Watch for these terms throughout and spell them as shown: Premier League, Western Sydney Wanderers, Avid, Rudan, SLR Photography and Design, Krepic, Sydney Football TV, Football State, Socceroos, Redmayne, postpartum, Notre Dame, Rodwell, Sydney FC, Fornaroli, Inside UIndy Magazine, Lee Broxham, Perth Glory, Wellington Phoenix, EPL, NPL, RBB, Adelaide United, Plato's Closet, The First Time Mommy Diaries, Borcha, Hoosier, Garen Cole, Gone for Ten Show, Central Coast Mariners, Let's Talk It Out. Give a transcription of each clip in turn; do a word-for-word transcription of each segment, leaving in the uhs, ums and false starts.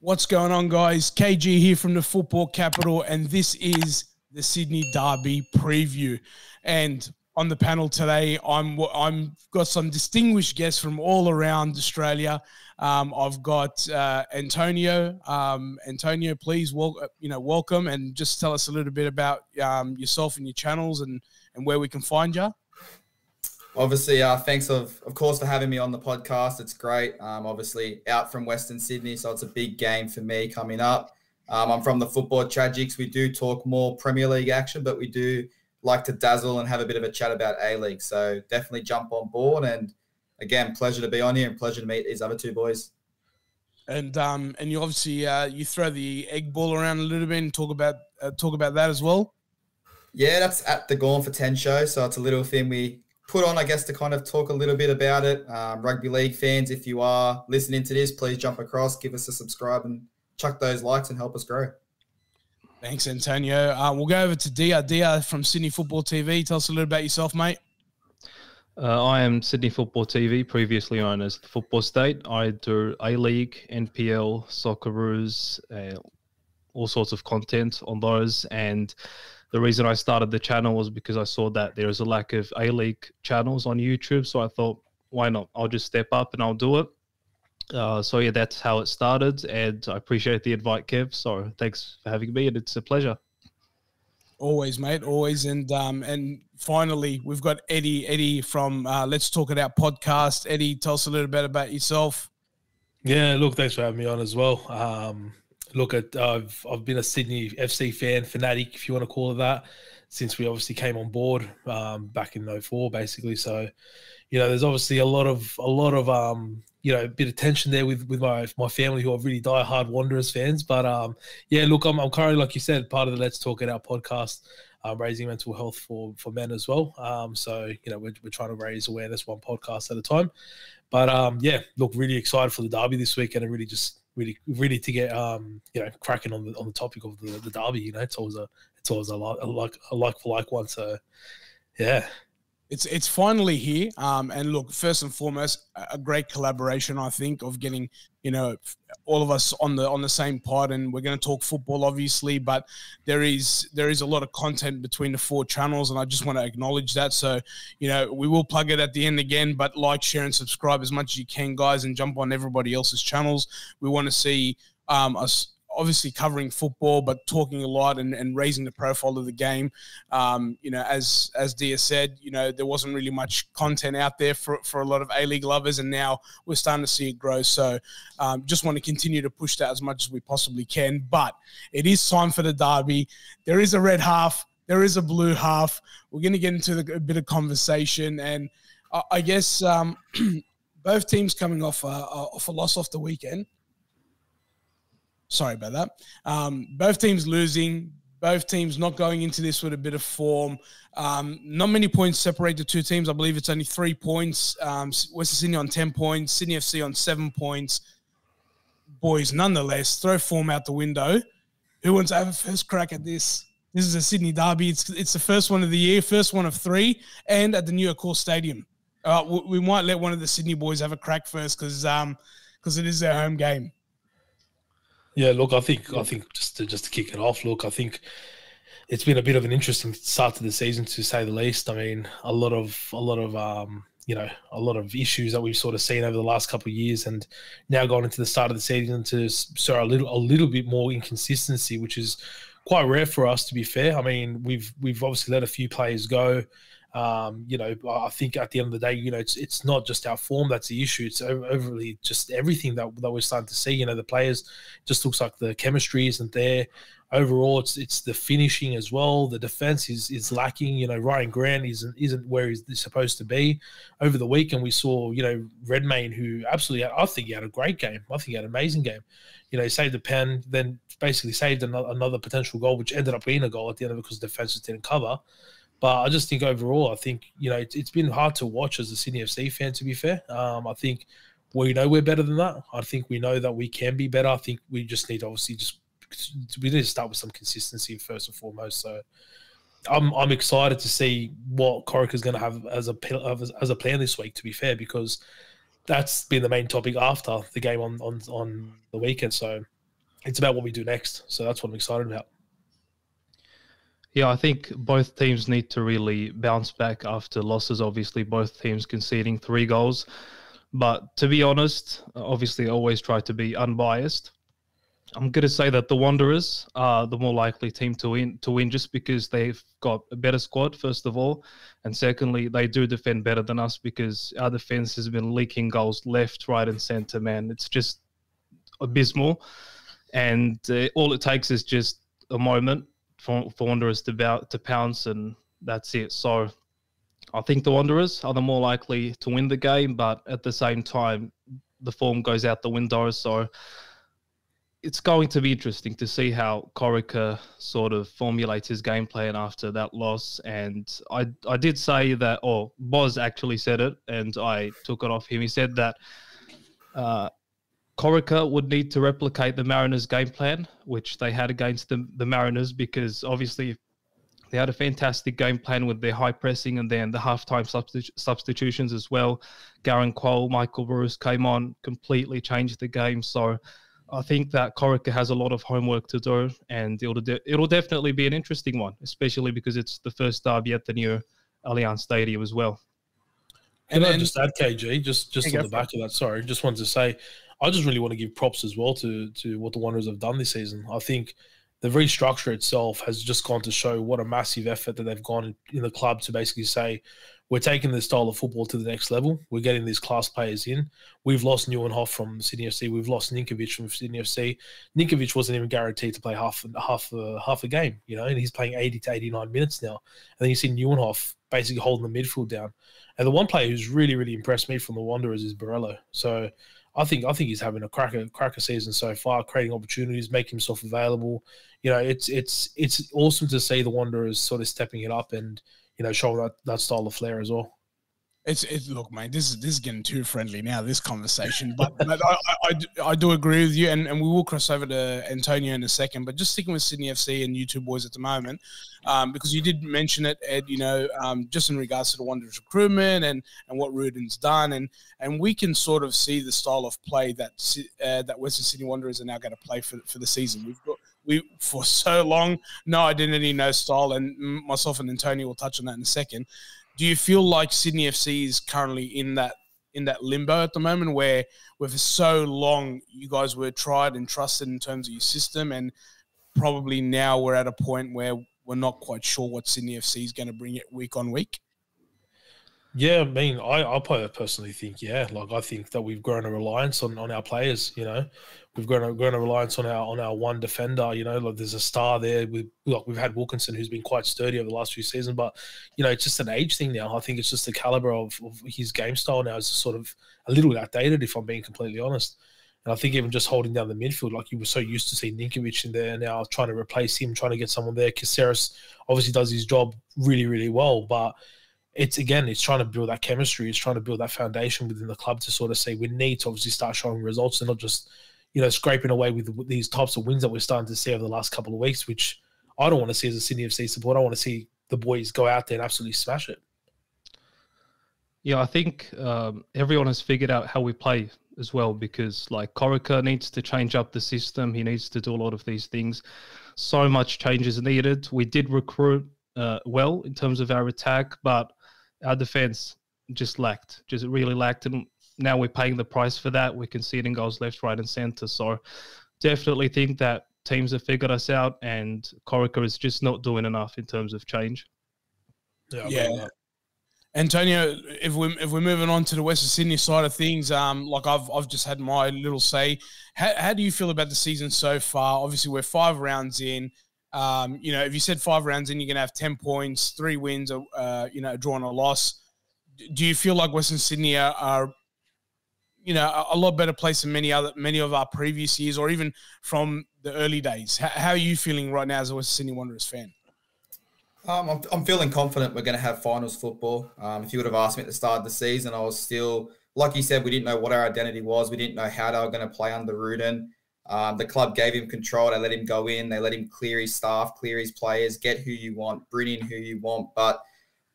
What's going on, guys? KayGee here from the Football Capital, and this is the Sydney Derby preview. And on the panel today, I'm I'm got some distinguished guests from all around Australia. Um, I've got uh, Antonio. Um, Antonio, please, wel you know, welcome, and just tell us a little bit about um, yourself and your channels, and and where we can find you. Obviously, uh, thanks of of course for having me on the podcast. It's great. Um, obviously, out from Western Sydney, so it's a big game for me coming up. Um, I'm from the Football Tragics. We do talk more Premier League action, but we do like to dazzle and have a bit of a chat about A League. So definitely jump on board. And again, pleasure to be on here and pleasure to meet these other two boys. And um, and you obviously uh, you throw the egg ball around a little bit and talk about uh, talk about that as well. Yeah, that's at the Gone for Ten Show. So it's a little thing we put on, I guess, to kind of talk a little bit about it. Um, rugby league fans, if you are listening to this, please jump across, give us a subscribe, and chuck those likes and help us grow. Thanks, Antonio. Uh, we'll go over to Dia. Dia from Sydney Football T V. Tell us a little about yourself, mate. Uh, I am Sydney Football T V, previously known as the Football State. I do A League, N P L, Socceroos, uh, all sorts of content on those. And the reason I started the channel was because I saw that there is a lack of A League channels on YouTube. So I thought, why not? I'll just step up and I'll do it. Uh, so yeah, that's how it started, and I appreciate the invite, Kev. So thanks for having me, and it's a pleasure. Always, mate, always. And um, and finally, we've got Eddie. Eddie from uh, Let's Talk It Out podcast. Eddie, tell us a little bit about yourself. Yeah, look, thanks for having me on as well. Um, look, at I've I've been a Sydney F C fan, fanatic, if you want to call it that, since we obviously came on board um, back in oh four, basically. So, you know, there's obviously a lot of a lot of um. you know, a bit of tension there with, with my my family, who are really die-hard Wanderers fans. But, um, yeah, look, I'm, I'm currently, like you said, part of the Let's Talk It Out podcast, um, raising mental health for, for men as well. Um, so, you know, we're, we're trying to raise awareness one podcast at a time. But, um, yeah, look, really excited for the derby this weekend, and really just really really to get, um, you know, cracking on the, on the topic of the, the derby. You know, it's always a, it's always a, like, a like a like for like one. So, yeah. It's, it's finally here, um, and look, first and foremost, a great collaboration, I think, of getting, you know, all of us on the on the same pod, and we're going to talk football, obviously, but there is there is a lot of content between the four channels, and I just want to acknowledge that. So, you know, we will plug it at the end again, but like, share, and subscribe as much as you can, guys, and jump on everybody else's channels. We want to see um, us obviously covering football, but talking a lot and, and raising the profile of the game. Um, you know, as, as Dia said, you know, there wasn't really much content out there for, for a lot of A League lovers, and now we're starting to see it grow. So um, just want to continue to push that as much as we possibly can. But it is time for the derby. There is a red half. There is a blue half. We're going to get into the, a bit of conversation. And I, I guess um, both teams coming off a, off a loss off the weekend. Sorry about that. Um, both teams losing, both teams not going into this with a bit of form. Um, not many points separate the two teams. I believe it's only three points. Um, Western Sydney on ten points, Sydney F C on seven points. Boys, nonetheless, throw form out the window. Who wants to have a first crack at this? This is a Sydney derby. It's, it's the first one of the year, first one of three, and at the Newcastle Stadium. Uh, we, we might let one of the Sydney boys have a crack first, because um, because it is their home game. Yeah, look, I think I think just to, just to kick it off, look, I think it's been a bit of an interesting start to the season, to say the least. I mean, a lot of a lot of um, you know, a lot of issues that we've sort of seen over the last couple of years, and now going into the start of the season to show a little a little bit more inconsistency, which is quite rare for us, to be fair. I mean, we've we've obviously let a few players go. Um, you know, I think at the end of the day, you know, it's it's not just our form that's the issue. It's overly just everything that, that we're starting to see. You know, the players, just looks like the chemistry isn't there. Overall, it's it's the finishing as well. The defense is is lacking. You know, Ryan Grant isn't isn't where he's supposed to be. Over the weekend, we saw, you know, Redmayne, who absolutely, I think he had a great game. I think he had an amazing game. You know, he saved a pen, then basically saved another, another potential goal, which ended up being a goal at the end of it because the defense just didn't cover. But I just think overall, I think, you know, it's, it's been hard to watch as a Sydney F C fan, to be fair. Um, I think we know we're better than that. I think we know that we can be better. I think we just need, obviously, just we need to start with some consistency first and foremost. So, I'm I'm excited to see what Corica is going to have as a as a plan this week. To be fair, because that's been the main topic after the game on on on the weekend. So it's about what we do next. So that's what I'm excited about. Yeah, I think both teams need to really bounce back after losses. Obviously, both teams conceding three goals. But to be honest, obviously, I always try to be unbiased. I'm going to say that the Wanderers are the more likely team to win, to win just because they've got a better squad, first of all. And secondly, they do defend better than us because our defense has been leaking goals left, right, and center, man. It's just abysmal. And uh, all it takes is just a moment for, for Wanderers to, bow, to pounce, and that's it. So I think the Wanderers are the more likely to win the game, but at the same time, the form goes out the window, so it's going to be interesting to see how Corica sort of formulates his game plan after that loss. And I, I did say that, or Boz actually said it, and I took it off him. He said that uh, Corica would need to replicate the Mariners' game plan, which they had against the, the Mariners, because obviously they had a fantastic game plan with their high pressing and then the halftime substitu substitutions as well. Garen Cole, Michael Bruce came on, completely changed the game. So I think that Corica has a lot of homework to do, and it'll, de it'll definitely be an interesting one, especially because it's the first derby at the new Allianz Stadium as well. And I just add, K G, just just on the back of that, sorry, just wanted to say, I just really want to give props as well to, to what the Wanderers have done this season. I think the restructure itself has just gone to show what a massive effort that they've gone in the club to basically say, we're taking the style of football to the next level. We're getting these class players in. We've lost Neuenhoff from Sydney F C. We've lost Ninkovic from Sydney F C. Ninkovic wasn't even guaranteed to play half half uh, half a game, you know, and he's playing eighty to eighty-nine minutes now. And then you see Neuenhoff basically holding the midfield down. And the one player who's really, really impressed me from the Wanderers is Borello. So I think I think he's having a cracker cracker season so far, creating opportunities, making himself available. You know, it's it's it's awesome to see the Wanderers sort of stepping it up and, you know, show that, that style of flair as well. It's, it's look, mate, this is, this is getting too friendly now, this conversation. But, but I, I, I do agree with you, and, and we will cross over to Antonio in a second. But just sticking with Sydney F C and you two boys at the moment, um, because you did mention it, Ed, you know, um, just in regards to the Wanderers recruitment and, and what Rudan's done. And, and we can sort of see the style of play that uh, that Western Sydney Wanderers are now going to play for, for the season. We've got... We, for so long, no identity, no style, and myself and Antonio will touch on that in a second. Do you feel like Sydney F C is currently in that in that limbo at the moment where, where for so long you guys were tried and trusted in terms of your system, and probably now we're at a point where we're not quite sure what Sydney F C is going to bring it week on week? Yeah, I mean, I, I personally think, yeah, like I think that we've grown a reliance on, on our players, you know. We've grown a, grown a reliance on our on our one defender, you know, like there's a star there. We, like we've had Wilkinson, who's been quite sturdy over the last few seasons, but, you know, it's just an age thing now. I think it's just the calibre of, of his game style now is sort of a little outdated, if I'm being completely honest. And I think even just holding down the midfield, like you were so used to seeing Ninkovic in there, now trying to replace him, trying to get someone there. Caceres obviously does his job really, really well, but it's, again, it's trying to build that chemistry. It's trying to build that foundation within the club to sort of say we need to obviously start showing results and not just, you know, scraping away with these types of wins that we're starting to see over the last couple of weeks, which I don't want to see as a Sydney F C supporter. I want to see the boys go out there and absolutely smash it. Yeah, I think um, everyone has figured out how we play as well because, like, Corica needs to change up the system. He needs to do a lot of these things. So much change is needed. We did recruit uh, well in terms of our attack, but our defense just lacked, just really lacked. And now we're paying the price for that. We're conceding goals left, right, and center. So definitely think that teams have figured us out and Corica is just not doing enough in terms of change. Yeah. yeah. Antonio, if we're, if we're moving on to the Western Sydney side of things, um, like I've, I've just had my little say, how, how do you feel about the season so far? Obviously, we're five rounds in. Um, you know, if you said five rounds in, you're going to have ten points, three wins, uh, you know, a draw and a loss. Do you feel like Western Sydney are, are, you know, a lot better place than many other, many of our previous years or even from the early days? How, how are you feeling right now as a Western Sydney Wanderers fan? Um, I'm, I'm feeling confident we're going to have finals football. Um, if you would have asked me at the start of the season, I was still, like you said, we didn't know what our identity was. We didn't know how they were going to play under Rudan. Um, the club gave him control. They let him go in. They let him clear his staff, clear his players, get who you want, bring in who you want. But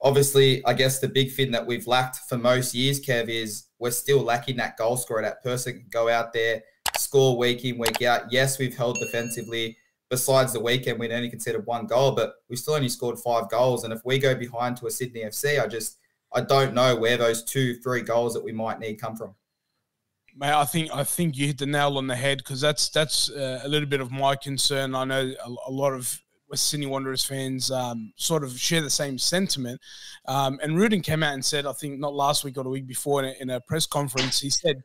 obviously, I guess the big thing that we've lacked for most years, Kev, is we're still lacking that goal scorer, that person can go out there, score week in, week out. Yes, we've held defensively. Besides the weekend, we'd only conceded one goal, but we still only scored five goals. And if we go behind to a Sydney F C, I just I don't know where those two, three goals that we might need come from. Mate, I think I think you hit the nail on the head, because that's that's uh, a little bit of my concern. I know a, a lot of West Sydney Wanderers fans um, sort of share the same sentiment. Um, and Rudan came out and said, I think not last week or the week before, in a, in a press conference, he said,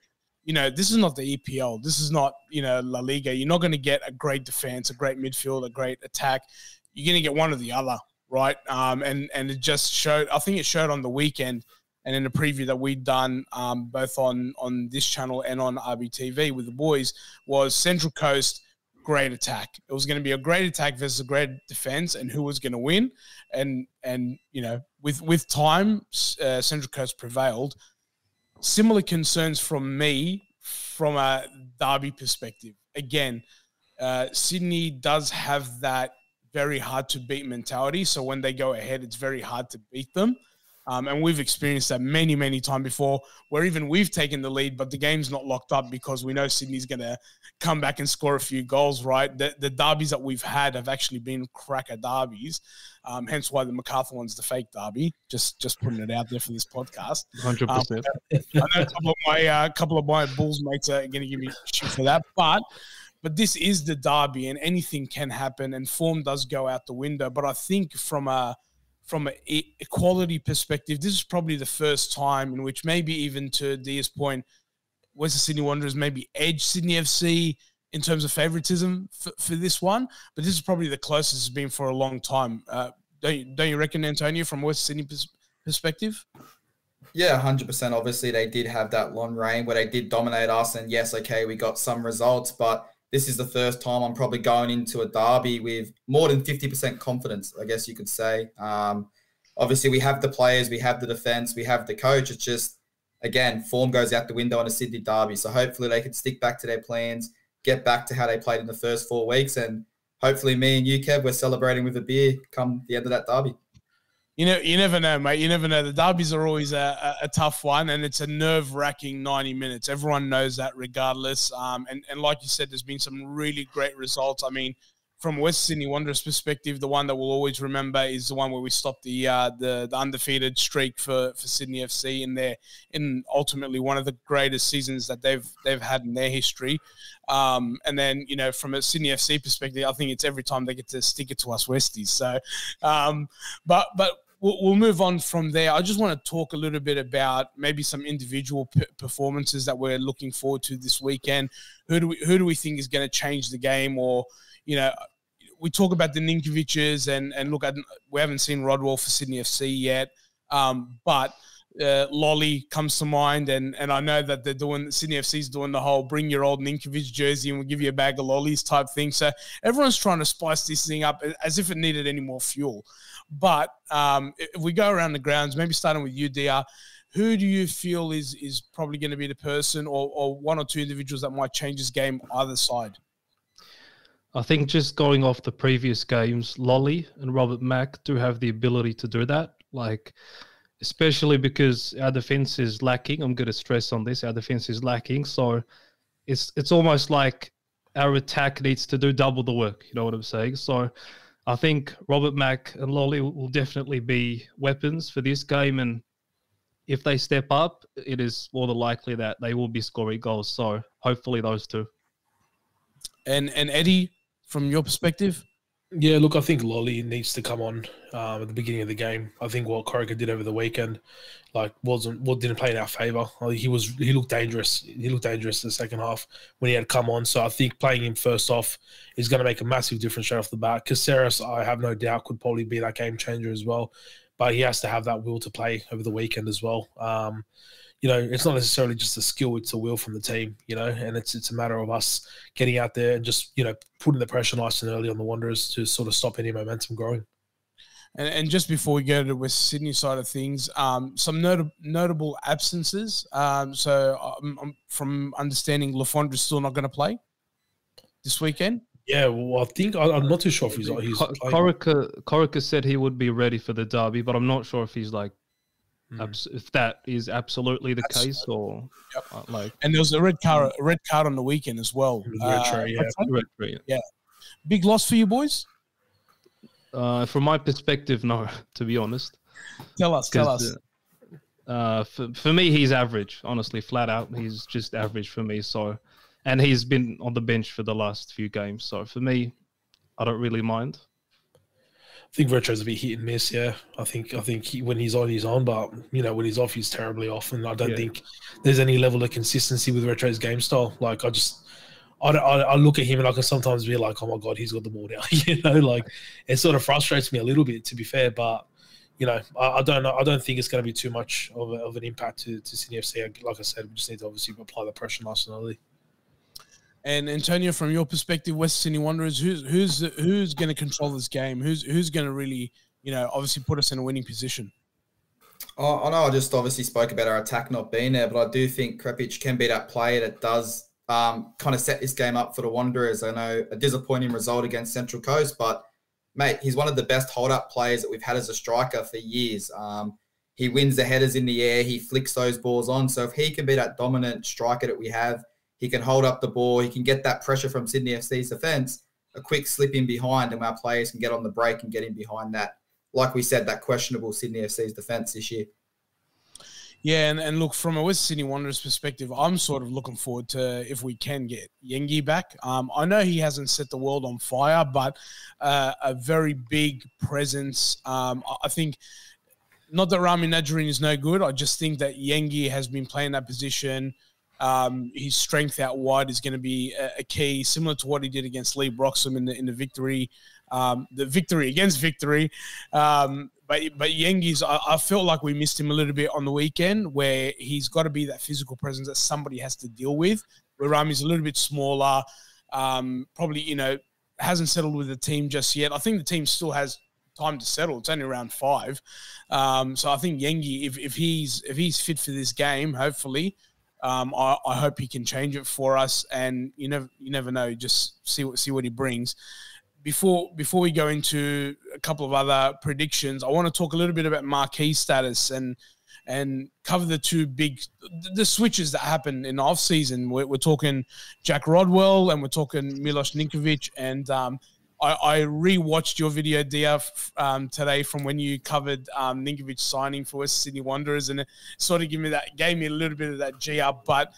you know, this is not the E P L. This is not, you know, La Liga. You're not going to get a great defense, a great midfield, a great attack. You're going to get one or the other, right? Um, and and it just showed. I think it showed on the weekend. And in a preview that we'd done um, both on, on this channel and on R B T V with the boys, was Central Coast, great attack. It was going to be a great attack versus a great defense, and who was going to win. And, and you know, with, with time, uh, Central Coast prevailed. Similar concerns from me from a derby perspective. Again, uh, Sydney does have that very hard-to-beat mentality, so when they go ahead, it's very hard to beat them. Um, and we've experienced that many, many times before, where even we've taken the lead, but the game's not locked up because we know Sydney's going to come back and score a few goals, right? The, the derbies that we've had have actually been cracker derbies, um, hence why the MacArthur one's the fake derby, just just putting it out there for this podcast. one hundred percent. Um, I know a couple of my, uh, couple of my Bulls mates are going to give me shit for that, but... But this is the derby, and anything can happen, and form does go out the window. But I think from a... From an equality perspective, this is probably the first time in which maybe even to Dia's point, Western Sydney Wanderers maybe edge Sydney F C in terms of favouritism for, for this one. But this is probably the closest it's been for a long time. Uh, don't, you, don't you reckon, Antonio, from Western Sydney pers perspective? Yeah, one hundred percent. Obviously, they did have that long reign where they did dominate us. And yes, okay, we got some results, but this is the first time I'm probably going into a derby with more than fifty percent confidence, I guess you could say. Um, obviously, we have the players, we have the defence, we have the coach. It's just, again, form goes out the window on a Sydney derby. So hopefully they can stick back to their plans, get back to how they played in the first four weeks, and hopefully me and you, Kev, we're celebrating with a beer come the end of that derby. You know, you never know, mate. You never know. The derbies are always a, a, a tough one, and it's a nerve-wracking ninety minutes. Everyone knows that regardless. Um, and, and like you said, there's been some really great results. I mean, from West Sydney Wanderers' perspective, the one that we'll always remember is the one where we stopped the uh, the, the undefeated streak for, for Sydney F C in their in ultimately one of the greatest seasons that they've they've had in their history. Um, and then you know, from a Sydney F C perspective, I think it's every time they get to stick it to us Westies. So, um, but but. We'll move on from there. I just want to talk a little bit about maybe some individual performances that we're looking forward to this weekend. Who do we who do we think is going to change the game? Or, you know, we talk about the Ninkovics and and look, at, we haven't seen Rodwell for Sydney F C yet, um, but uh, Lolly comes to mind, and and I know that they're doing Sydney F C's doing the whole bring your old Ninkovic jersey and we'll give you a bag of lollies type thing. So everyone's trying to spice this thing up as if it needed any more fuel. But um, if we go around the grounds, maybe starting with you, Dia, who do you feel is is probably going to be the person or, or one or two individuals that might change this game either side? I think just going off the previous games, Lolly and Robert Mack do have the ability to do that. Like, especially because our defense is lacking. I'm going to stress on this. Our defense is lacking. So it's, it's almost like our attack needs to do double the work. You know what I'm saying? So I think Robert Mack and Lolly will definitely be weapons for this game, and if they step up, it is more than likely that they will be scoring goals. So hopefully those two. And and Eddie, from your perspective? Yeah, look, I think Lolly needs to come on um, at the beginning of the game. I think what Corica did over the weekend, like, wasn't what didn't play in our favour. He was he looked dangerous. He looked dangerous in the second half when he had come on. So I think playing him first off is going to make a massive difference straight off the bat. Caceres, I have no doubt, could probably be that game changer as well, but he has to have that will to play over the weekend as well. Um, you know, it's not necessarily just a skill; it's a will from the team. You know, and it's it's a matter of us getting out there and just you know putting the pressure nice and early on the Wanderers to sort of stop any momentum growing. And, and just before we go to the West Sydney side of things, um, some not notable absences. Um, so, um, from understanding, Lafondra's still not going to play. this weekend? Yeah, well, I think I, I'm not too sure if he's, he's Corica. Corica said he would be ready for the derby, but I'm not sure if he's like mm. if that is absolutely the That's, case or yep. uh, like. And there was a red card, a red card on the weekend as well. Uh, retro, yeah. Retro, yeah, yeah. Big loss for you boys. Uh, from my perspective, no. To be honest, tell us, tell us. Uh, uh, for for me, he's average. Honestly, flat out, he's just average for me. So. And he's been on the bench for the last few games. So for me, I don't really mind. I think Retro's a bit hit and miss, yeah. I think I think he, when he's on, he's on. But, you know, when he's off, he's terribly off. And I don't yeah. think there's any level of consistency with Retro's game style. Like, I just I, – I, I look at him and I can sometimes be like, oh, my God, he's got the ball now. You know, like, it sort of frustrates me a little bit, to be fair. But, you know, I, I don't know. I don't think it's going to be too much of, a, of an impact to, to Sydney F C. Like I said, we just need to obviously apply the pressure nice and early. And Antonio, from your perspective, West Sydney Wanderers, who's who's who's going to control this game? Who's who's going to really, you know, obviously put us in a winning position? Oh, I know I just obviously spoke about our attack not being there, but I do think Krepic can be that player that does um, kind of set this game up for the Wanderers. I know a disappointing result against Central Coast, but, mate, he's one of the best hold-up players that we've had as a striker for years. Um, he wins the headers in the air. He flicks those balls on. So if he can be that dominant striker that we have, he can hold up the ball. He can get that pressure from Sydney F C's defence, a quick slip in behind, and our players can get on the break and get in behind that. Like we said, that questionable Sydney F C's defence this year. Yeah, and, and look, from a West Sydney Wanderers perspective, I'm sort of looking forward to if we can get Yengi back. Um, I know he hasn't set the world on fire, but uh, a very big presence. Um, I think... Not that Rami Nadjirin is no good. I just think that Yengi has been playing that position. Um, his strength out wide is going to be a, a key, similar to what he did against Lee Broxham in the in the victory, um, the victory against victory. Um, but but Yengi's, I, I felt like we missed him a little bit on the weekend, where he's got to be that physical presence that somebody has to deal with. Where Rami's a little bit smaller, um, probably you know hasn't settled with the team just yet. I think the team still has time to settle. It's only round five, um, so I think Yengi, if if he's if he's fit for this game, hopefully. Um, I, I hope he can change it for us, and you never you never know. Just see what see what he brings. Before before we go into a couple of other predictions, I want to talk a little bit about marquee status and and cover the two big the switches that happen in the off season. We're, we're talking Jack Rodwell and we're talking Milos Ninkovic. And um, I, I rewatched your video, Dia, um, today from when you covered um, Ninkovic signing for West Sydney Wanderers, and it sort of gave me that gave me a little bit of that G up. But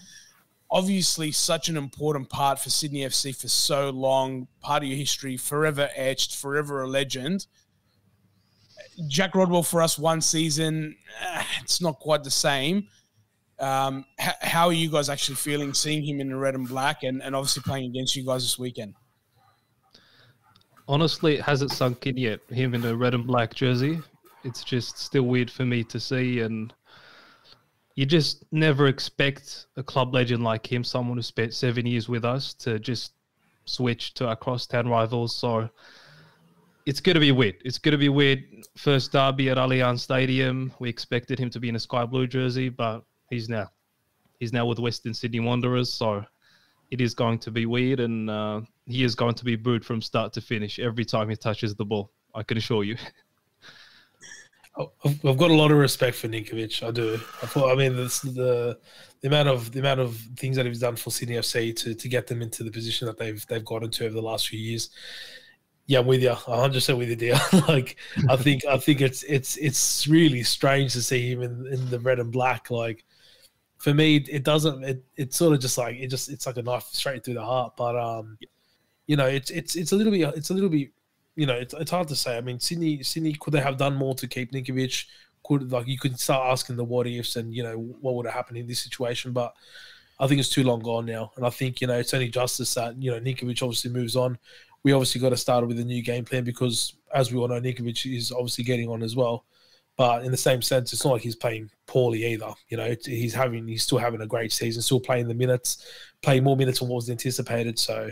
obviously, such an important part for Sydney F C for so long, part of your history, forever etched, forever a legend. Jack Rodwell for us one season, it's not quite the same. Um, how are you guys actually feeling seeing him in the red and black, and, and obviously playing against you guys this weekend? Honestly, it hasn't sunk in yet, him in a red and black jersey. It's just still weird for me to see, and you just never expect a club legend like him, someone who spent seven years with us, to just switch to our crosstown rivals. So it's going to be weird. It's going to be weird. First derby at Allianz Stadium, we expected him to be in a sky blue jersey, but he's now. He's now with Western Sydney Wanderers, so... It is going to be weird, and uh, he is going to be booed from start to finish every time he touches the ball. I can assure you. I've got a lot of respect for Ninkovic. I do. I, thought, I mean, this, the the amount of the amount of things that he's done for Sydney F C to to get them into the position that they've they've gotten to over the last few years. Yeah, I'm with you. one hundred percent with you, dear. Like, I think I think it's it's it's really strange to see him in, in the red and black, like. For me, it doesn't. It it's sort of just like it just it's like a knife straight through the heart. But um, you know, it's it's it's a little bit. It's a little bit. You know, it's it's hard to say. I mean, Sydney Sydney could they have done more to keep Ninkovic? Could like you could start asking the what ifs and you know what would have happened in this situation. But I think it's too long gone now, and I think you know it's only justice that you know Ninkovic obviously moves on. We obviously got to start with a new game plan because, as we all know, Ninkovic is obviously getting on as well. But in the same sense, it's not like he's playing poorly either. You know, he's having, he's still having a great season, still playing the minutes, playing more minutes than what was anticipated. So,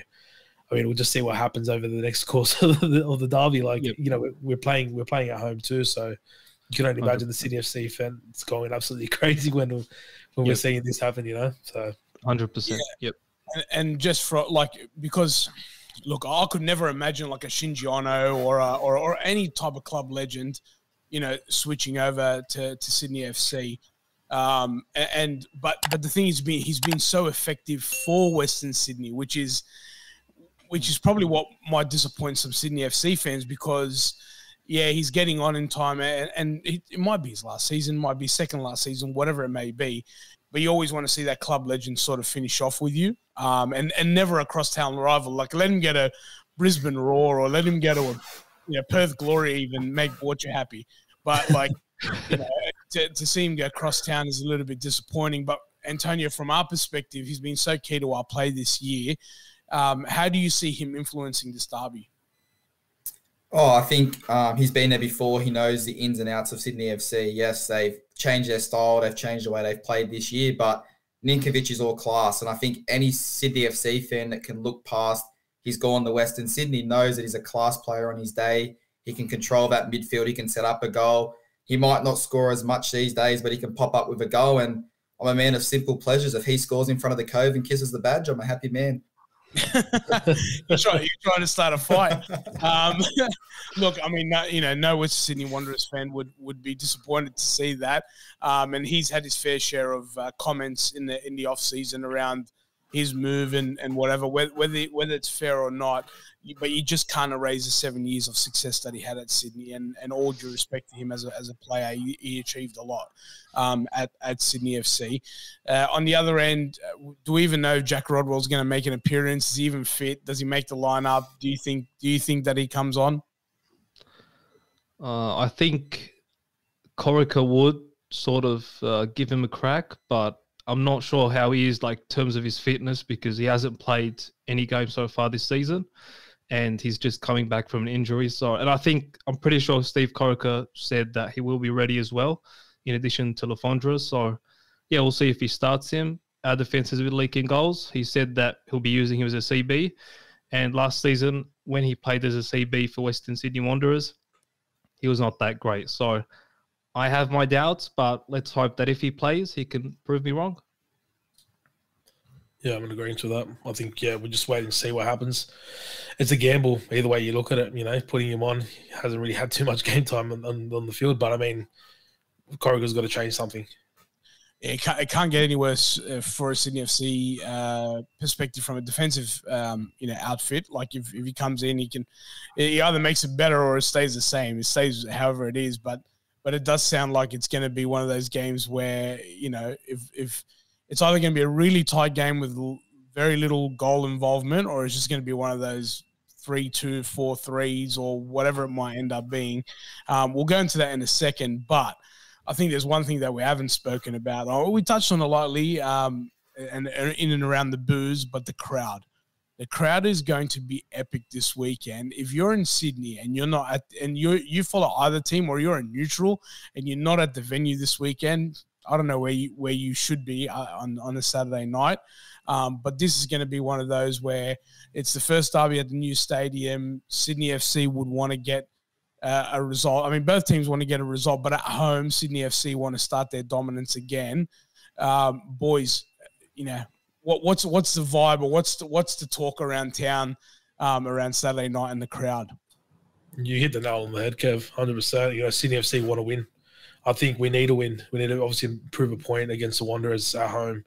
I mean, we'll just see what happens over the next course of the, of the derby. Like, yep. you know, we're playing, we're playing at home too. So, you can only imagine the Sydney F C fans going absolutely crazy when when yep. we're seeing this happen. You know, so hundred percent. Yep. And, and just for like, because look, I could never imagine like a Shinji Ono or, a, or or any type of club legend, you know, switching over to, to Sydney F C. Um, and but but the thing is, been he's been so effective for Western Sydney, which is which is probably what might disappoint some Sydney F C fans, because yeah, he's getting on in time, and, and it, it might be his last season, might be second last season, whatever it may be. But you always want to see that club legend sort of finish off with you, um, and and never a crosstown rival. Like let him get a Brisbane Roar, or let him get a you know, Perth Glory, even make Borcha happy. But like you know, to, to see him go crosstown is a little bit disappointing. But Antonio, from our perspective, he's been so key to our play this year. Um, how do you see him influencing this derby? Oh, I think um, he's been there before. He knows the ins and outs of Sydney F C. Yes, they've changed their style. They've changed the way they've played this year. But Ninkovic is all class. And I think any Sydney F C fan that can look past he's gone to Western Sydney knows that he's a class player on his day. He can control that midfield. He can set up a goal. He might not score as much these days, but he can pop up with a goal. And I'm a man of simple pleasures. If he scores in front of the Cove and kisses the badge, I'm a happy man. you're, trying, you're trying to start a fight. Um, look, I mean, no, you know, no West Sydney Wanderers fan would would be disappointed to see that. Um, and he's had his fair share of uh, comments in the in the off season around his move and and whatever, whether whether it's fair or not. But you just can't erase the seven years of success that he had at Sydney. And and all due respect to him as a as a player, he, he achieved a lot um, at at Sydney F C. Uh, on the other end, do we even know Jack Rodwell's going to make an appearance? Is he even fit? Does he make the lineup? Do you think do you think that he comes on? Uh, I think Corica would sort of uh, give him a crack, but I'm not sure how he is like in terms of his fitness, because he hasn't played any game so far this season. And he's just coming back from an injury. So, and I think, I'm pretty sure Steve Corica said that he will be ready as well, in addition to Lafondra. So, yeah, we'll see if he starts him. Our defense is leaking goals. He said that he'll be using him as a C B. And last season, when he played as a C B for Western Sydney Wanderers, he was not that great. So, I have my doubts, but let's hope that if he plays, he can prove me wrong. Yeah, I'm agreeing to that. I think, yeah, we'll just wait and see what happens. It's a gamble, either way you look at it. You know, putting him on, hasn't really had too much game time on, on, on the field, but I mean, Corica's got to change something. Yeah, it, can't, it can't get any worse for a Sydney F C uh, perspective from a defensive, um, you know, outfit. Like if, if he comes in, he can, he either makes it better or it stays the same. It stays however it is, but but it does sound like it's going to be one of those games where, you know, if if. it's either going to be a really tight game with very little goal involvement, or it's just going to be one of those three, two, four threes or whatever it might end up being. Um, we'll go into that in a second, but I think there's one thing that we haven't spoken about. Oh, we touched on it lightly um, and, and in and around the booze, but the crowd. The crowd is going to be epic this weekend. If you're in Sydney and you're not at, and you you follow either team, or you're a neutral and you're not at the venue this weekend, I don't know where you, where you should be on, on a Saturday night. Um, but this is going to be one of those where it's the first derby at the new stadium. Sydney F C would want to get uh, a result. I mean, both teams want to get a result, but at home, Sydney F C want to start their dominance again. Um, boys, you know, what, what's what's the vibe, or what's the, what's the talk around town um, around Saturday night and the crowd? You hit the nail on the head, Kev, one hundred percent. You know, Sydney F C want to win. I think we need to win. We need to obviously prove a point against the Wanderers at home.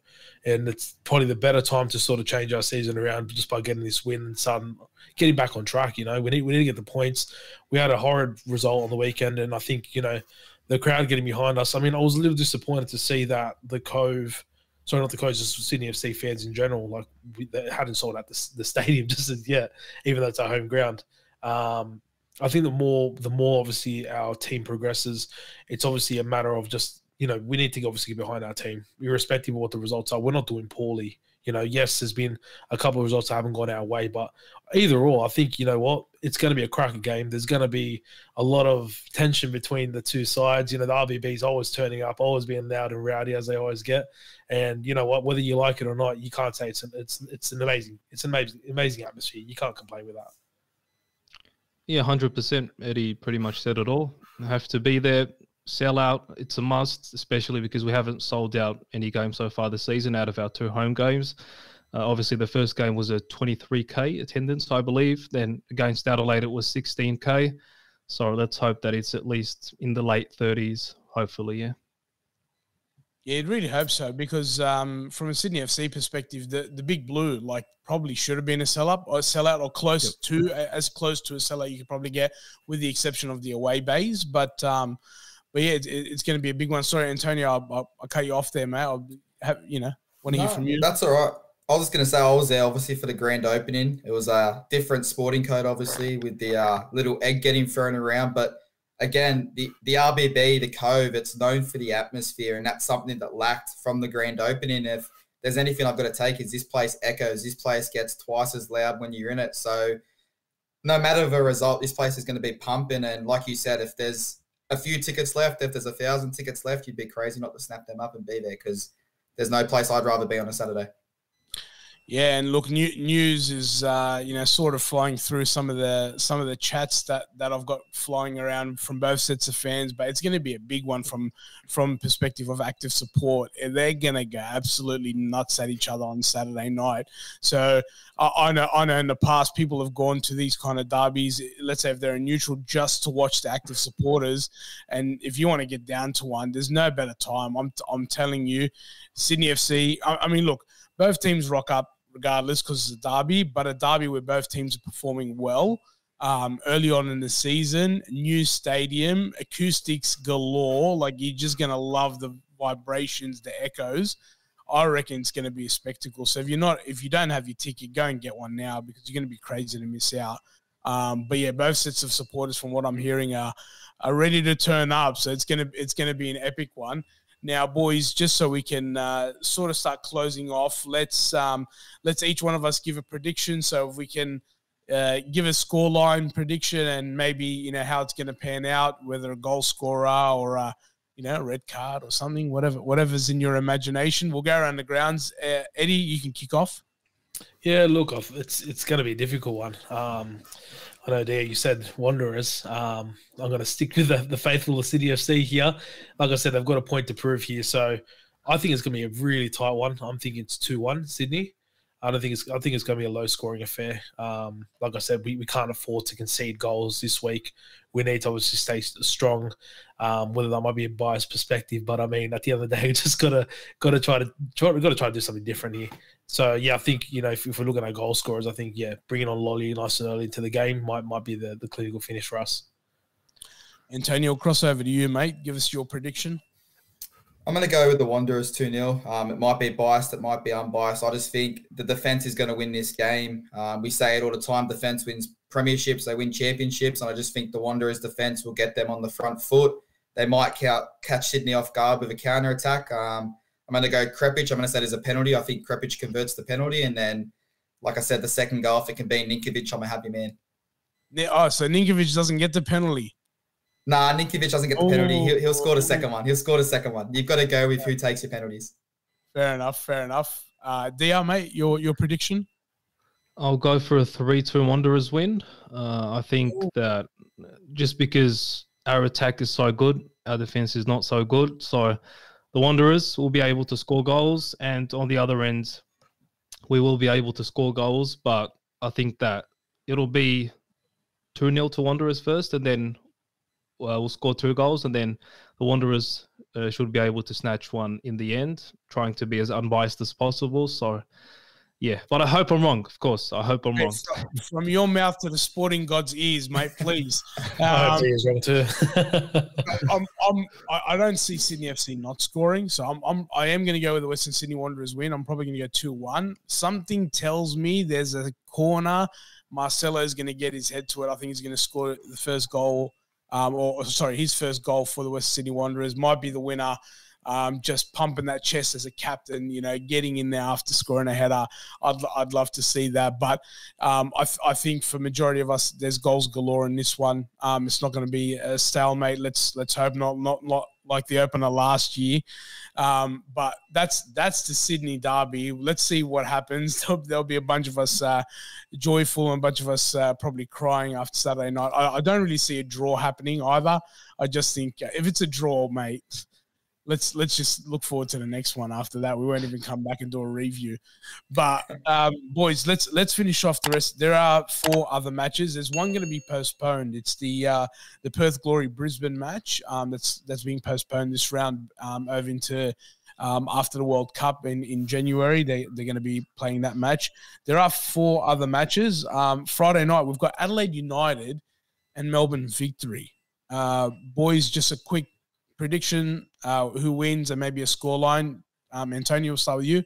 And it's probably the better time to sort of change our season around just by getting this win and starting getting back on track, you know. We need we need to get the points. We had a horrid result on the weekend, and I think, you know, the crowd getting behind us. I mean, I was a little disappointed to see that the Cove – sorry, not the Cove, just Sydney F C fans in general, like, we, they hadn't sold out the, the stadium just as yet, even though it's our home ground. Um I think the more, the more obviously our team progresses, it's obviously a matter of just, you know, we need to obviously get behind our team, irrespective of what the results are. We're not doing poorly. You know, yes, there's been a couple of results that haven't gone our way, but either or, I think, you know what, it's going to be a cracker game. There's going to be a lot of tension between the two sides. You know, the R V B's always turning up, always being loud and rowdy as they always get. And you know what, whether you like it or not, you can't say it's an, it's it's an amazing it's an amazing amazing atmosphere. You can't complain with that. Yeah, one hundred percent. Eddie pretty much said it all. Have to be there, sell out. It's a must, especially because we haven't sold out any game so far this season out of our two home games. Uh, obviously, the first game was a twenty-three K attendance, I believe. Then against Adelaide, it was sixteen K. So let's hope that it's at least in the late thirties, hopefully, yeah. Yeah, I'd really hope so because um, from a Sydney F C perspective, the, the Big Blue like probably should have been a sell-up or a sellout or close yep. to as close to a sellout you could probably get, with the exception of the away bays. But um, but yeah, it, it's going to be a big one. Sorry, Antonio, I'll, I'll cut you off there, mate. I'll have, you know, want to no, hear from you. That's all right. I was going to say I was there obviously for the grand opening. It was a different sporting code, obviously, with the uh, little egg getting thrown around, but. Again, the, the R B B, the Cove, it's known for the atmosphere, and that's something that lacked from the grand opening. If there's anything I've got to take is this place echoes. This place gets twice as loud when you're in it. So no matter the result, this place is going to be pumping. And like you said, if there's a few tickets left, if there's a thousand tickets left, you'd be crazy not to snap them up and be there, because there's no place I'd rather be on a Saturday. Yeah, and look, new, news is uh, you know sort of flying through some of the some of the chats that, that I've got flying around from both sets of fans, but it's going to be a big one from from perspective of active support. They're going to go absolutely nuts at each other on Saturday night. So I, I know I know in the past people have gone to these kind of derbies. Let's say if they're a neutral, just to watch the active supporters, and if you want to get down to one, there's no better time. I'm I'm telling you, Sydney F C. I, I mean, look, both teams rock up. Regardless, because it's a derby, but a derby where both teams are performing well um, early on in the season, new stadium, acoustics galore. Like, you're just going to love the vibrations, the echoes. I reckon it's going to be a spectacle. So if you're not, if you don't have your ticket, go and get one now, because you're going to be crazy to miss out. Um, but yeah, both sets of supporters, from what I'm hearing, are are ready to turn up. So it's gonna it's gonna be an epic one. Now, boys, just so we can uh, sort of start closing off, let's um, let's each one of us give a prediction. So if we can uh, give a scoreline prediction and maybe, you know, how it's going to pan out, whether a goal scorer or, a, you know, a red card or something, whatever whatever's in your imagination. We'll go around the grounds. Uh, Eddie, you can kick off. Yeah, look, it's it's going to be a difficult one. Um, I know, Dare, you said Wanderers. Um, I'm going to stick with the, the faithful of City F C here. Like I said, they've got a point to prove here. So I think it's going to be a really tight one. I'm thinking it's two one Sydney. I don't think it's. I think it's going to be a low-scoring affair. Um, like I said, we, we can't afford to concede goals this week. We need to obviously stay strong. Um, whether that might be a biased perspective, but I mean, at the end of the day, we just gotta gotta try to try. We gotta try to do something different here. So yeah, I think you know if, if we're looking at goal scorers, I think yeah, bringing on Lolly nice and early into the game might might be the the clinical finish for us. Antonio, crossover to you, mate. Give us your prediction. I'm going to go with the Wanderers two nil. Um, it might be biased. It might be unbiased. I just think the defence is going to win this game. Um, we say it all the time. Defence wins premierships. They win championships. And I just think the Wanderers' defence will get them on the front foot. They might ca catch Sydney off guard with a counter-attack. Um, I'm going to go Krepic. I'm going to say there's a penalty. I think Krepic converts the penalty. And then, like I said, the second goal, if it can be Ninkovic, I'm a happy man. Yeah, oh, so Ninkovic doesn't get the penalty. Nah, Ninkovic doesn't get the penalty. He'll, he'll score the second one. He'll score the second one. You've got to go with who takes your penalties. Fair enough, fair enough. Uh, D R, mate, your, your prediction? I'll go for a three two Wanderers win. Uh, I think that just because our attack is so good, our defence is not so good. So the Wanderers will be able to score goals. And on the other end, we will be able to score goals. But I think that it'll be two nil to Wanderers first, and then... Uh, we'll score two goals, and then the Wanderers uh, should be able to snatch one in the end, trying to be as unbiased as possible. So, yeah. But I hope I'm wrong, of course. I hope I'm hey, wrong. Stop. From your mouth to the sporting god's ears, mate, please. Um, wrong too. I'm, I'm, I don't see Sydney F C not scoring, so I'm, I'm, I am going to go with the Western Sydney Wanderers win. I'm probably going to go two one. Something tells me there's a corner. Marcelo's going to get his head to it. I think he's going to score the first goal. Um, or, sorry, his first goal for the West Sydney Wanderers might be the winner. Um, just pumping that chest as a captain, you know, getting in there after scoring a header. I'd, I'd love to see that. But um, I, th I think for majority of us, there's goals galore in this one. Um, it's not going to be a stalemate. Let's let's hope not not not like the opener last year. Um, but that's that's the Sydney Derby. Let's see what happens. There'll, there'll be a bunch of us uh, joyful and a bunch of us uh, probably crying after Saturday night. I, I don't really see a draw happening either. I just think if it's a draw, mate. let's let's just look forward to the next one after that. We won't even come back and do a review. But um, boys, let's let's finish off the rest. There are four other matches. There's one going to be postponed. It's the uh, the Perth Glory Brisbane match um, that's that's being postponed this round um, over into um, after the World Cup in in January. They they're going to be playing that match. There are four other matches. Um, Friday night we've got Adelaide United and Melbourne Victory. Uh, boys, just a quick prediction, uh, who wins and maybe a scoreline. Um, Antonio, we'll start with you.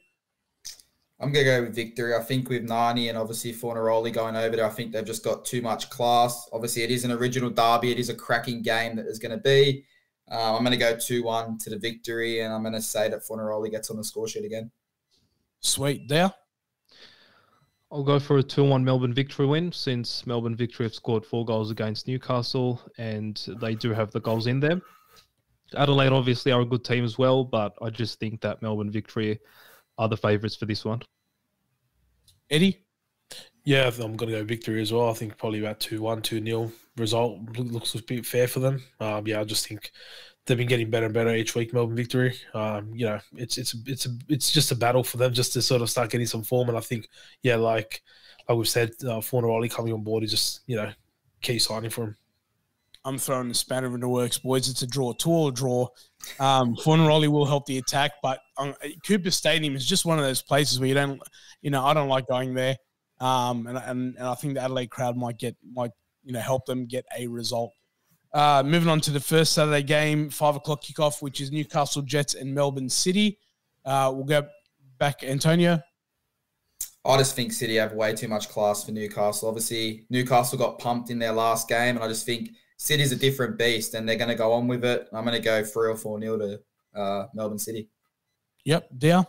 I'm going to go with Victory. I think with Nani and obviously Fornaroli going over there, I think they've just got too much class. Obviously, it is an original derby. It is a cracking game that is going to be. Uh, I'm going to go two one to the Victory, and I'm going to say that Fornaroli gets on the score sheet again. Sweet. There. I'll go for a two one Melbourne Victory win, since Melbourne Victory have scored four goals against Newcastle and they do have the goals in them. Adelaide obviously are a good team as well, but I just think that Melbourne Victory are the favourites for this one. Eddie? Yeah, I'm going to go Victory as well. I think probably about two one, two nil result looks a bit fair for them. Um, yeah, I just think they've been getting better and better each week, Melbourne Victory. Um, you know, it's it's it's a, it's just a battle for them just to sort of start getting some form. And I think, yeah, like like we've said, uh, Fornaroli coming on board is just, you know, key signing for him. I'm throwing the spanner in the works, boys. It's a draw, two or draw. Um, Fornaroli will help the attack, but um, Cooper Stadium is just one of those places where you don't, you know, I don't like going there. Um, and and and I think the Adelaide crowd might get might you know help them get a result. Uh, moving on to the first Saturday game, five o'clock kickoff, which is Newcastle Jets and Melbourne City. Uh, we'll go back, Antonio. I just think City have way too much class for Newcastle. Obviously, Newcastle got pumped in their last game, and I just think City's a different beast, and they're going to go on with it. I'm going to go three or four nil to uh, Melbourne City. Yep, there.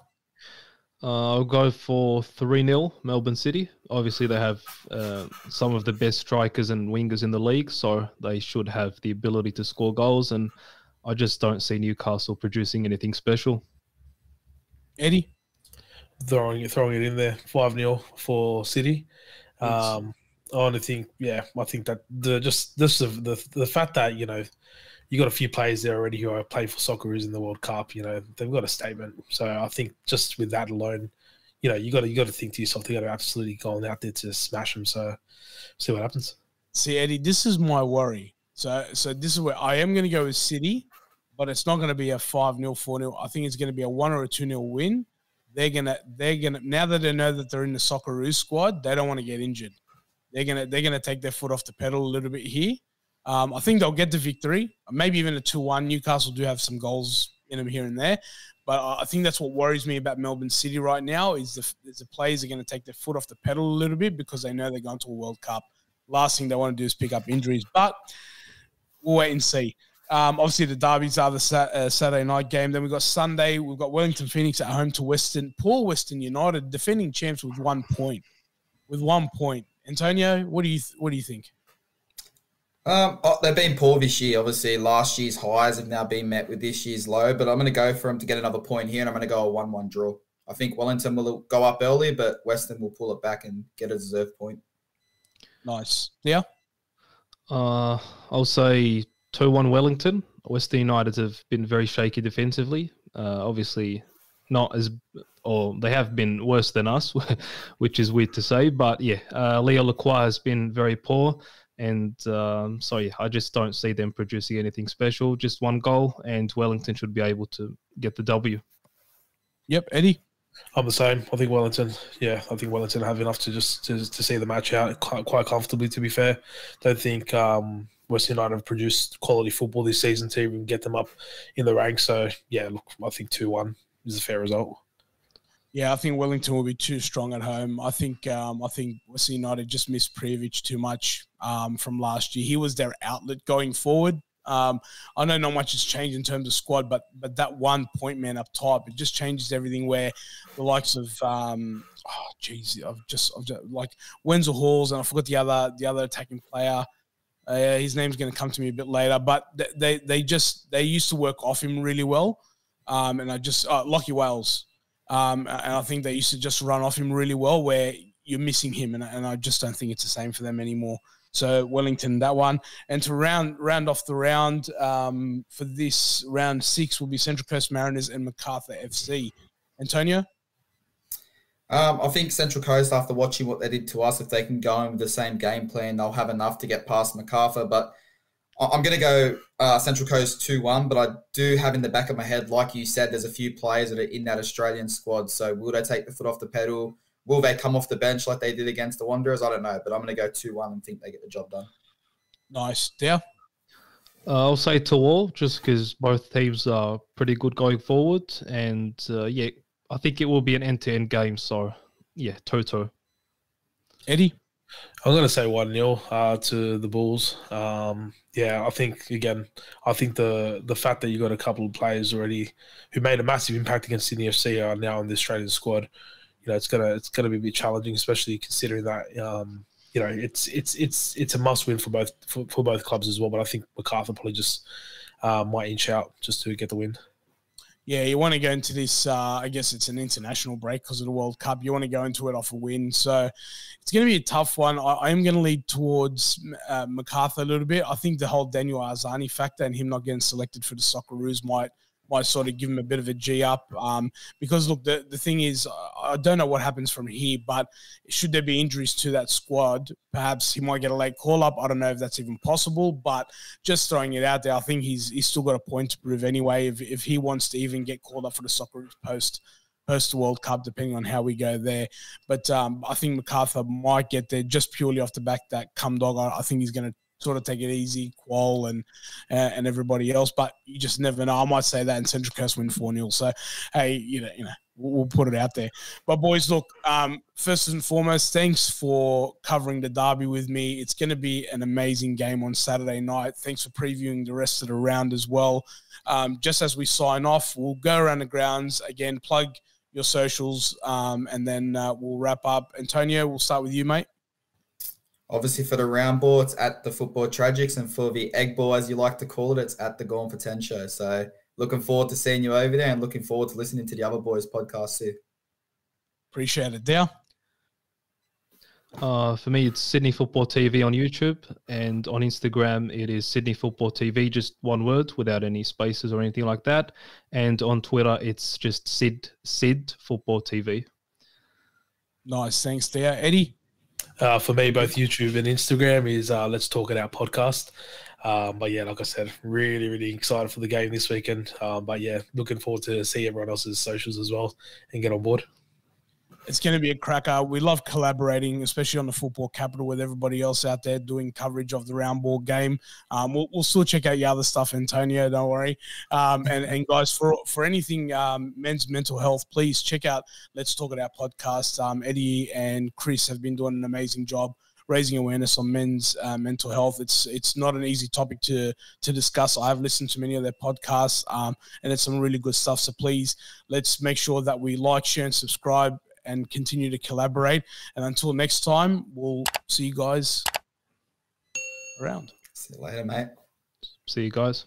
Uh, I'll go for three nil Melbourne City. Obviously, they have uh, some of the best strikers and wingers in the league, so they should have the ability to score goals, and I just don't see Newcastle producing anything special. Eddie? Throwing, throwing it in there, five nil for City. Um, I only think, yeah, I think that the just this the the fact that, you know, you got a few players there already who are playing for Socceroos in the World Cup. You know, they've got a statement. So I think just with that alone, you know, you got to you got to think to yourself, they got to absolutely go on out there to smash them. So see what happens. See, Eddie, this is my worry. So so this is where I am going to go with City, but it's not going to be a five nil, four nil. I think it's going to be a one or a two nil win. They're gonna they're gonna now that they know that they're in the Socceroos squad, they don't want to get injured. They're gonna they're gonna take their foot off the pedal a little bit here. Um, I think they'll get the victory, maybe even a two one. Newcastle do have some goals in them here and there, but I think that's what worries me about Melbourne City right now is the, is the players are going to take their foot off the pedal a little bit because they know they're going to a World Cup. Last thing they want to do is pick up injuries, but we'll wait and see. Um, obviously, the derbies are the sat uh, Saturday night game. Then we've got Sunday. We've got Wellington Phoenix at home to Western, poor Western United, defending champs with one point. With one point. Antonio, what do you th what do you think? Um, oh, they've been poor this year, obviously. Last year's highs have now been met with this year's low, but I'm going to go for them to get another point here, and I'm going to go a one one draw. I think Wellington will go up early, but Western will pull it back and get a deserved point. Nice. Yeah? Uh, I'll say two one Wellington. Western United have been very shaky defensively. Uh, obviously, not as... or they have been worse than us, which is weird to say, but yeah, uh, Leo Lacroix has been very poor. And um, so, yeah, I just don't see them producing anything special. Just one goal, and Wellington should be able to get the W. Yep, Eddie? I'm the same. I think Wellington, yeah, I think Wellington have enough to just to, to see the match out quite, quite comfortably, to be fair. Don't think um, West United have produced quality football this season to even get them up in the ranks. So, yeah, look, I think two one is a fair result. Yeah, I think Wellington will be too strong at home. I think um, I think West United just missed Krepic too much um, from last year. He was their outlet going forward. Um, I know not much has changed in terms of squad, but but that one point man up top, it just changes everything. Where the likes of um, oh geez, I've just, I've just like Wenzel Halls, and I forgot the other the other attacking player. Uh, his name's going to come to me a bit later, but they they just they used to work off him really well, um, and I just uh, Lockie Wales. Um, and I think they used to just run off him really well where you're missing him, and, and I just don't think it's the same for them anymore. So Wellington, that one. And to round round off the round, um, for this round six will be Central Coast Mariners and MacArthur F C. Antonio? Um, I think Central Coast, after watching what they did to us, if they can go in with the same game plan, they'll have enough to get past MacArthur. But I'm going to go uh, Central Coast two one, but I do have in the back of my head, like you said, there's a few players that are in that Australian squad. So will they take the foot off the pedal? Will they come off the bench like they did against the Wanderers? I don't know, but I'm going to go two one and think they get the job done. Nice. Yeah. Uh, I'll say to all, just because both teams are pretty good going forward. And, uh, yeah, I think it will be an end-to-end game. So, yeah, two two. Eddie? I'm going to say one nil uh, to the Bulls. Um, yeah, I think, again, I think the the fact that you got a couple of players already who made a massive impact against Sydney F C are now in the Australian squad. You know, it's gonna it's gonna be a bit challenging, especially considering that um, you know it's it's it's it's a must win for both for, for both clubs as well. But I think MacArthur probably just uh, might inch out just to get the win. Yeah, you want to go into this, uh, I guess it's an international break because of the World Cup. You want to go into it off a win. So it's going to be a tough one. I, I am going to lead towards uh, MacArthur a little bit. I think the whole Daniel Arzani factor and him not getting selected for the Socceroos might might sort of give him a bit of a G up. Um, because, look, the, the thing is, I don't know what happens from here, but should there be injuries to that squad, perhaps he might get a late call-up. I don't know if that's even possible, but just throwing it out there, I think he's he's still got a point to prove anyway if, if he wants to even get called up for the soccer post post-World Cup, depending on how we go there. But um, I think MacArthur might get there just purely off the back that come dog. I, I think he's going to sort of take it easy, Qual and uh, and everybody else, but you just never know. I might say that, and Central Coast win four nil. So, hey, you know, you know, we'll put it out there. But boys, look, um, first and foremost, thanks for covering the derby with me. It's going to be an amazing game on Saturday night. Thanks for previewing the rest of the round as well. Um, just as we sign off, we'll go around the grounds again, plug your socials, um, and then uh, we'll wrap up. Antonio, we'll start with you, mate. Obviously, for the round ball, it's at the Football Tragics, and for the egg ball, as you like to call it, it's at the Gone for Ten Show. So looking forward to seeing you over there and looking forward to listening to the other boys' podcast too. Appreciate it. Dale? Uh, for me, it's Sydney Football T V on YouTube, and on Instagram, it is Sydney Football T V, just one word, without any spaces or anything like that. And on Twitter, it's just Sid, Sid Football T V. Nice. Thanks, Dale. Eddie? Uh, for me, both YouTube and Instagram is uh, Let's Talk It Out podcast. Um, but, yeah, like I said, really, really excited for the game this weekend. Um, but, yeah, looking forward to see everyone else's socials as well and get on board. It's going to be a cracker. We love collaborating, especially on the Football Capital with everybody else out there doing coverage of the round ball game. Um, we'll, we'll still check out your other stuff, Antonio, don't worry. Um, and, and, guys, for for anything um, men's mental health, please check out Let's Talk It Out podcast. Um, Eddie and Chris have been doing an amazing job raising awareness on men's uh, mental health. It's it's not an easy topic to to discuss. I've listened to many of their podcasts, um, and it's some really good stuff. So, please, let's make sure that we like, share, and subscribe, and continue to collaborate. And until next time, we'll see you guys around. See you later, mate. See you guys.